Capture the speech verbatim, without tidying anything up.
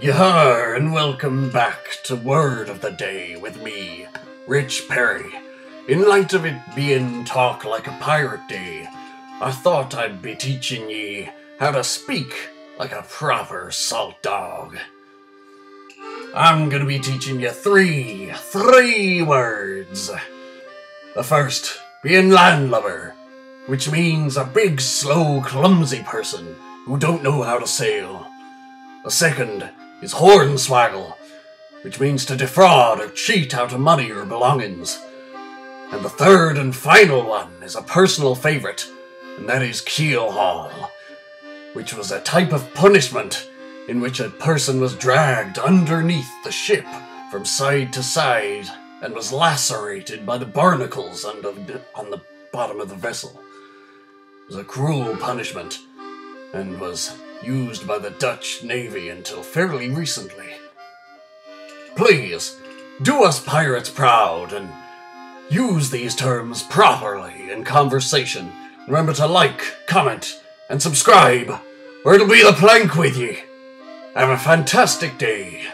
Yahar, and welcome back to Word of the Day with me, Rich Perry. In light of it being Talk Like a Pirate Day, I thought I'd be teaching ye how to speak like a proper salt dog. I'm gonna be teaching you three, three words. The first being landlubber, which means a big, slow, clumsy person who don't know how to sail. The second is hornswaggle, which means to defraud or cheat out of money or belongings. And the third and final one is a personal favourite, and that is keel haul, which was a type of punishment in which a person was dragged underneath the ship from side to side and was lacerated by the barnacles on the, on the bottom of the vessel. It was a cruel punishment and was used by the Dutch Navy until fairly recently. Please, do us pirates proud and use these terms properly in conversation. Remember to like, comment, and subscribe, or it'll be the plank with ye. Have a fantastic day.